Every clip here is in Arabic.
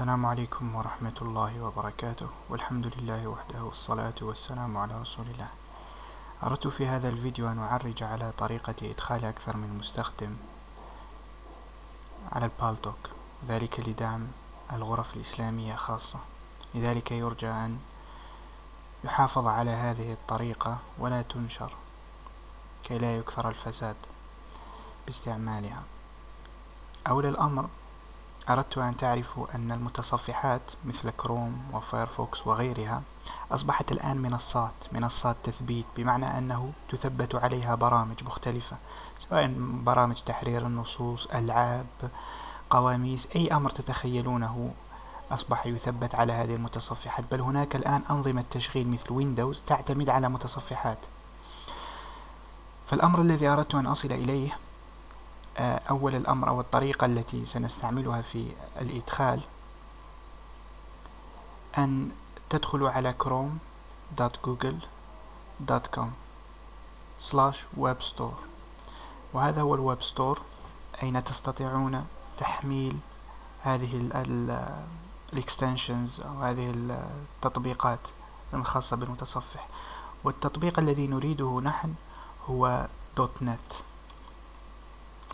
السلام عليكم ورحمة الله وبركاته، والحمد لله وحده، والصلاة والسلام على رسول الله. أردت في هذا الفيديو أن أعرج على طريقة إدخال أكثر من مستخدم على البالتوك، ذلك لدعم الغرف الإسلامية خاصة. لذلك يرجى أن يحافظ على هذه الطريقة ولا تنشر كي لا يكثر الفساد باستعمالها. أولى الأمر أردت أن تعرفوا أن المتصفحات مثل كروم وفايرفوكس وغيرها أصبحت الآن منصات تثبيت، بمعنى أنه تثبت عليها برامج مختلفة، سواء برامج تحرير النصوص، ألعاب، قواميس، أي أمر تتخيلونه أصبح يثبت على هذه المتصفحات. بل هناك الآن أنظمة تشغيل مثل ويندوز تعتمد على متصفحات. فالأمر الذي أردت أن أصل إليه، أول الأمر أو الطريقة التي سنستعملها في الإدخال، أن تدخلوا على chrome.google.com/webstore، وهذا هو الويب ستور أين تستطيعون تحميل هذه الاكستنشنز أو هذه التطبيقات الخاصة بالمتصفح. والتطبيق الذي نريده نحن هو .net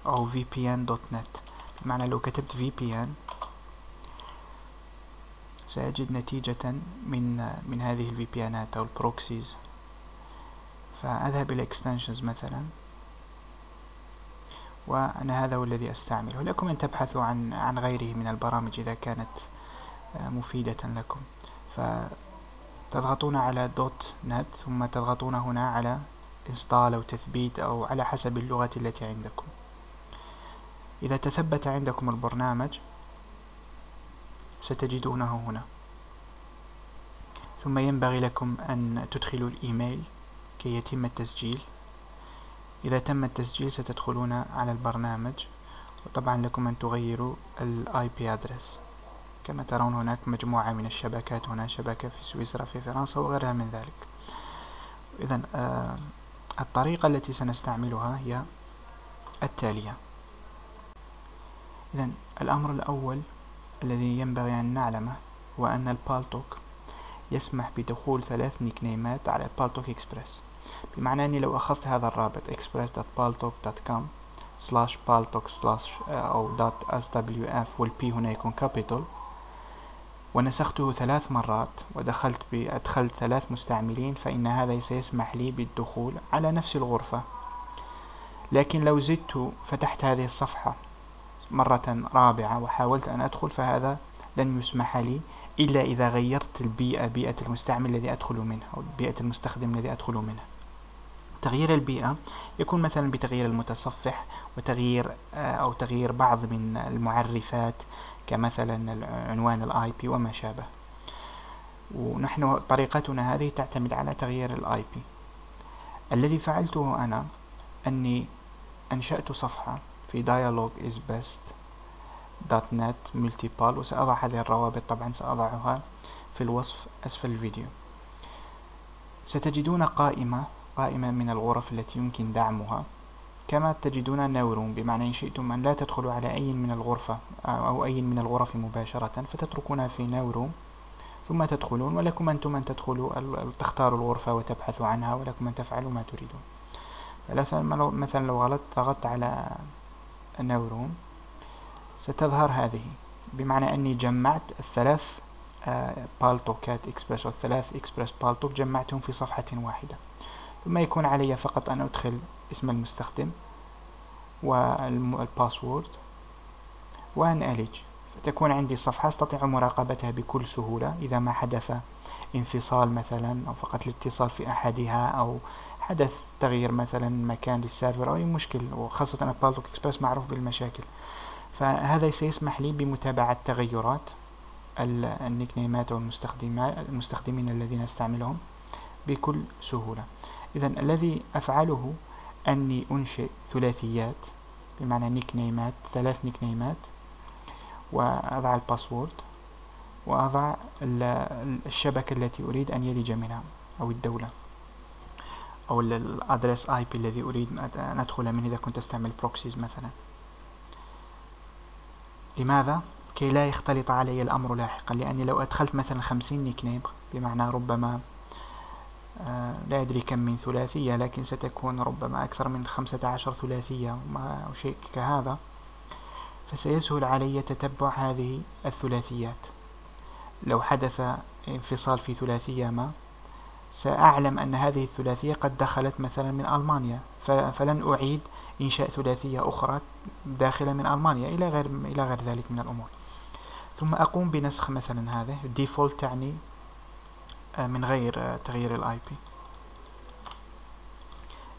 أو vpn.net. بمعنى لو كتبت vpn سأجد نتيجة من هذه الvpnات أو البروكسيز. فأذهب إلى extensions مثلا، وأنا هذا هو الذي أستعمله. لكم أن تبحثوا عن غيره من البرامج إذا كانت مفيدة لكم. فتضغطون على .net ثم تضغطون هنا على install أو تثبيت أو على حسب اللغة التي عندكم. إذا تثبت عندكم البرنامج ستجدونه هنا، ثم ينبغي لكم أن تدخلوا الإيميل كي يتم التسجيل. إذا تم التسجيل ستدخلون على البرنامج، وطبعا لكم أن تغيروا ال IP address. كما ترون هناك مجموعة من الشبكات، هنا شبكة في سويسرا، في فرنسا، وغيرها من ذلك. إذن الطريقة التي سنستعملها هي التالية. إذن الأمر الأول الذي ينبغي أن نعلمه هو أن البالتوك يسمح بدخول 3 نيكنيمات على البالتوك إكسبرس. بمعنى أني لو أخذت هذا الرابط express.paltok.com/paltok/.swf والبي هنا يكون كابيتال، ونسخته 3 مرات ودخلت أدخلت 3 مستعملين، فإن هذا سيسمح لي بالدخول على نفس الغرفة. لكن لو زدت، فتحت هذه الصفحة مرة رابعة وحاولت أن أدخل، فهذا لن يسمح لي إلا إذا غيرت البيئة، بيئة المستعمل الذي أدخل منها أو بيئة المستخدم الذي أدخل منها. تغيير البيئة يكون مثلا بتغيير المتصفح، وتغيير أو تغيير بعض من المعرفات كمثلا عنوان الاي بي وما شابه. ونحن طريقتنا هذه تعتمد على تغيير الاي بي. الذي فعلته أنا أني أنشأت صفحة في dialog is best.net multiple، وسأضع هذه الروابط، طبعا سأضعها في الوصف أسفل الفيديو. ستجدون قائمة من الغرف التي يمكن دعمها، كما تجدون نورون، بمعنى إن شئتم أن لا تدخلوا على أي من الغرفة أو أي من الغرف مباشرة، فتتركونها في نورون ثم تدخلون، ولكم أنتم أن تدخلوا تختاروا الغرفة وتبحثوا عنها، ولكم أن تفعلوا ما تريدون. مثلا لو غلطت ضغطت على نورون ستظهر هذه، بمعنى أني جمعت ال3 بالتوكات إكسبرس، وال3 إكسبرس بالتوك جمعتهم في صفحة واحدة. ثم يكون علي فقط أن أدخل اسم المستخدم والباسورد وأن ألج، فتكون عندي صفحة أستطيع مراقبتها بكل سهولة. إذا ما حدث انفصال مثلا، أو فقط الاتصال في أحدها، أو حدث تغيير مثلا مكان للسيرفر أو أي مشكل، وخاصة أن بالتوك إكسبرس معروف بالمشاكل، فهذا سيسمح لي بمتابعة تغيرات النيكنيمات والمستخدمين الذين أستعملهم بكل سهولة. إذن الذي أفعله أني أنشئ ثلاثيات، بمعنى نيكنيمات، 3 نيكنيمات، وأضع الباسورد وأضع الشبكة التي أريد أن يلج منها، أو الدولة، أو الأدرس IP الذي أريد أن أدخل منه إذا كنت أستعمل بروكسيز مثلا. لماذا؟ كي لا يختلط علي الأمر لاحقا، لأني لو أدخلت مثلا 50 نيكنيم بمعنى ربما لا أدري كم من ثلاثية، لكن ستكون ربما أكثر من 15 ثلاثية أو شيء كهذا، فسيسهل علي تتبع هذه الثلاثيات. لو حدث انفصال في ثلاثية ما، سأعلم أن هذه الثلاثية قد دخلت مثلا من ألمانيا، فلن أعيد إنشاء ثلاثية أخرى داخلة من ألمانيا إلى غير ذلك من الأمور. ثم أقوم بنسخ مثلا هذا default، تعني من غير تغيير الاي بي،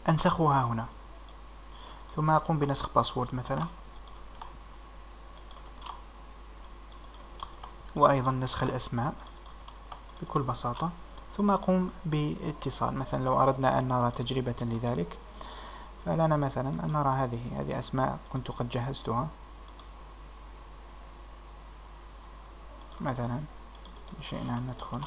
أنسخها هنا. ثم أقوم بنسخ باسورد مثلا، وأيضا نسخ الأسماء بكل بساطة. ثم أقوم باتصال مثلا، لو أردنا أن نرى تجربة لذلك، فلنا مثلا أن نرى هذه أسماء كنت قد جهزتها مثلا، شئنا أن ندخل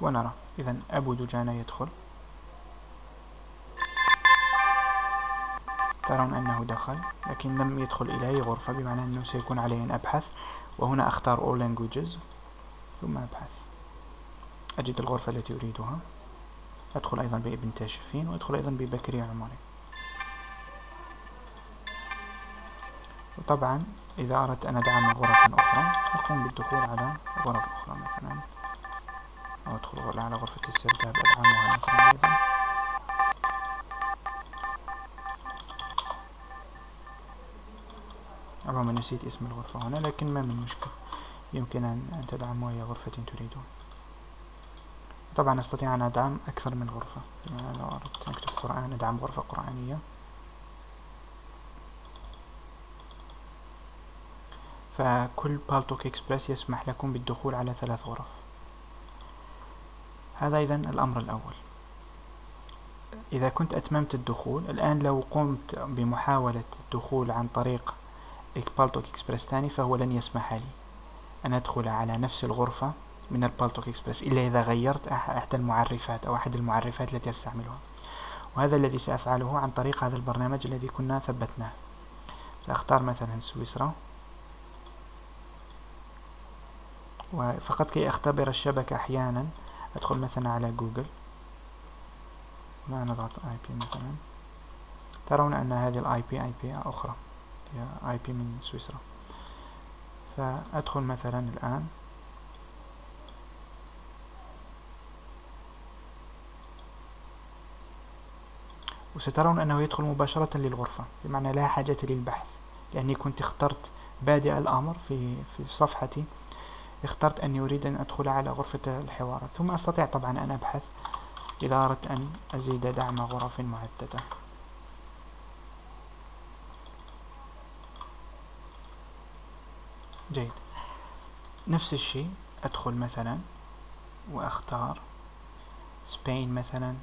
ونرى. إذا أبو دجانة يدخل، ترون أنه دخل لكن لم يدخل إلي غرفة، بمعنى أنه سيكون علي أن أبحث. وهنا أختار All Languages ثم أبحث، أجد الغرفة التي أريدها. أدخل أيضا بابن تاشفين، وأدخل أيضا ببكري عمري. وطبعا إذا أردت أن أدعم غرفا أخرى، أقوم بالدخول على غرف أخرى مثلا، أو أدخل على غرفة الاسترداد أدعمها مثلا أيضا. عموما نسيت اسم الغرفة هنا، لكن ما من مشكلة، يمكن أن تدعم أي غرفة تريدون. طبعا أستطيع أن أدعم أكثر من غرفة، يعني لو أردت أن أكتب قرآن أدعم غرفة قرآنية. فكل بالتوك إكسبرس يسمح لكم بالدخول على 3 غرف. هذا إذا الأمر الأول. إذا كنت أتممت الدخول، الآن لو قمت بمحاولة الدخول عن طريق بالتوك إكسبرس ثاني، فهو لن يسمح لي أن أدخل على نفس الغرفة من بالتوك إكسبرس، إلا إذا غيرت أحد المعرفات التي أستعملها، وهذا الذي سأفعله عن طريق هذا البرنامج الذي كنا ثبتناه. سأختار مثلا سويسرا، وفقط كي أختبر الشبكة أحيانا أدخل مثلا على جوجل، ونضغط اي بي مثلا. ترون أن هذه الاي بي أخرى، هي اي بي من سويسرا. فأدخل مثلا الآن وسترون أنه يدخل مباشرة للغرفة، بمعنى لا حاجة للبحث، لأني كنت اخترت بادئ الأمر في صفحتي، اخترت أني أريد أن أدخل على غرفة الحوارات. ثم أستطيع طبعا أن أبحث إذا أردت أن أزيد دعم غرف محددة. جيد، نفس الشيء أدخل مثلا وأختار سبين مثلا،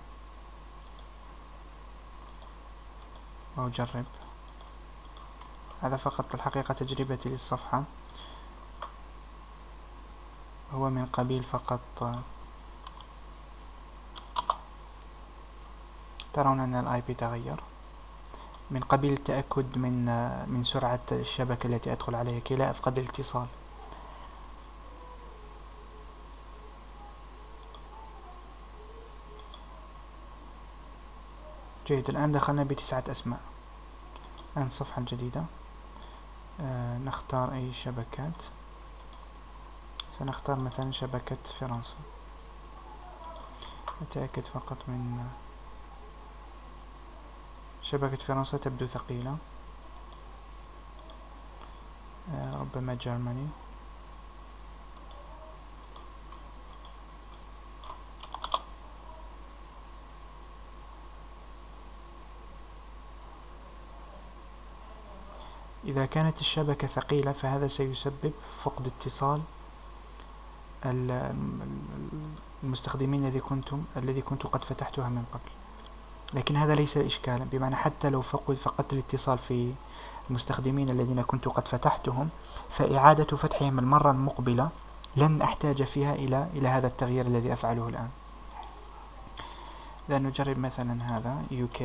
وأجرب. هذا فقط الحقيقة تجربتي للصفحة، هو من قبيل فقط. ترون أن الاي بي تغير، من قبيل التأكد من سرعة الشبكة التي أدخل عليها كي لا أفقد الاتصال. جيد، الآن دخلنا ب9 أسماء. الآن الصفحة الجديدة، نختار أي شبكات. سنختار مثلا شبكة فرنسا، أتأكد فقط من شبكة فرنسا، تبدو ثقيلة، ربما جرماني. إذا كانت الشبكة ثقيلة فهذا سيسبب فقد اتصال المستخدمين الذي كنت قد فتحتها من قبل، لكن هذا ليس إشكالا، بمعنى حتى لو فقدت الاتصال في المستخدمين الذين كنت قد فتحتهم، فإعادة فتحهم المرة المقبلة لن أحتاج فيها إلى هذا التغيير الذي أفعله الآن. إذا نجرب مثلا هذا UK،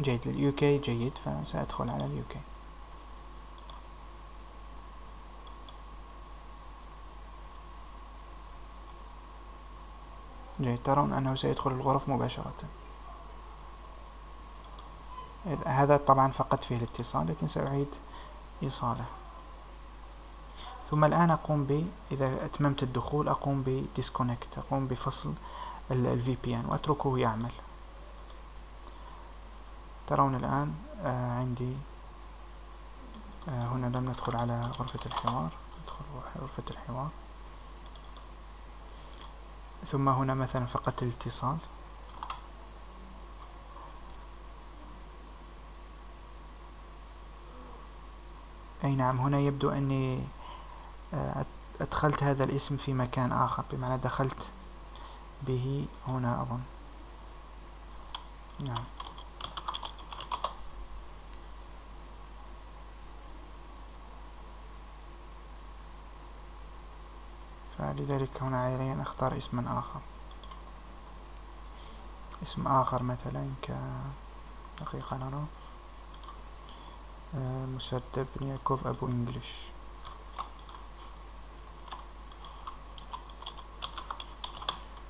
جيد للUK، جيد، فسأدخل على الUK. جيد، ترون أنه سيدخل الغرف مباشرة. هذا طبعا فقدت فيه الاتصال، لكن سأعيد إيصاله. ثم الآن أقوم إذا أتممت الدخول أقوم بديسكونكت، أقوم بفصل VPN وأتركه يعمل. ترون الآن عندي هنا لم ندخل على غرفة الحوار، ندخل غرفة الحوار. ثم هنا مثلا فقدت الاتصال. أي نعم، هنا يبدو أني أدخلت هذا الاسم في مكان آخر، بمعنى دخلت به هنا أظن. نعم، فلذلك هنا علي أن أختار اسما آخر، اسم آخر مثلا دقيقة نرى، مسدب نياكوف أبو إنجليش.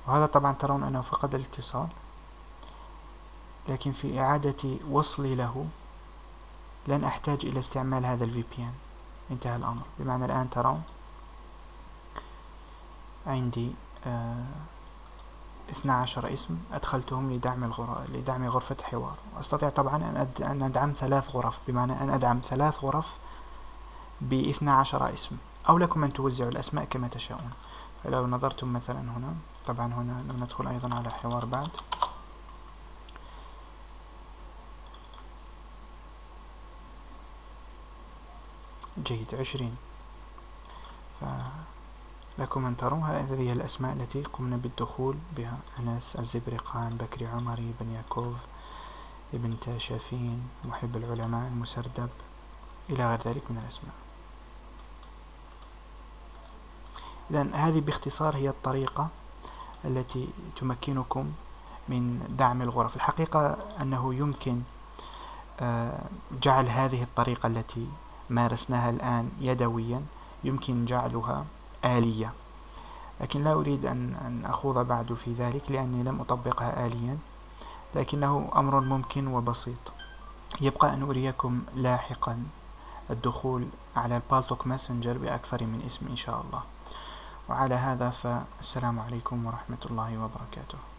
وهذا طبعا ترون أنه فقد الاتصال، لكن في إعادة وصلي له لن أحتاج إلى استعمال هذا VPN. انتهى الأمر، بمعنى الآن ترون عندي 12 اسم أدخلتهم لدعم غرفة حوار. أستطيع طبعا أن أدعم 3 غرف، بمعنى أن أدعم 3 غرف ب12 اسم، أو لكم أن توزعوا الأسماء كما تشاءون. فلو نظرتم مثلا هنا، طبعا هنا لم ندخل أيضا على حوار بعد، جيد 20. لكم أن ترون هذه هي الأسماء التي قمنا بالدخول بها: أنس، الزبرقان، بكري عمري، بن يعقوب، ابن تاشفين، محب العلماء، المسردب، إلى غير ذلك من الأسماء. إذن هذه باختصار هي الطريقة التي تمكنكم من دعم الغرف. الحقيقة أنه يمكن جعل هذه الطريقة التي مارسناها الآن يدويا، يمكن جعلها آلية، لكن لا أريد أن أخوض بعد في ذلك لأني لم أطبقها آليا، لكنه أمر ممكن وبسيط. يبقى أن أريكم لاحقا الدخول على البالتوك ماسنجر بأكثر من اسم إن شاء الله. وعلى هذا فالسلام عليكم ورحمة الله وبركاته.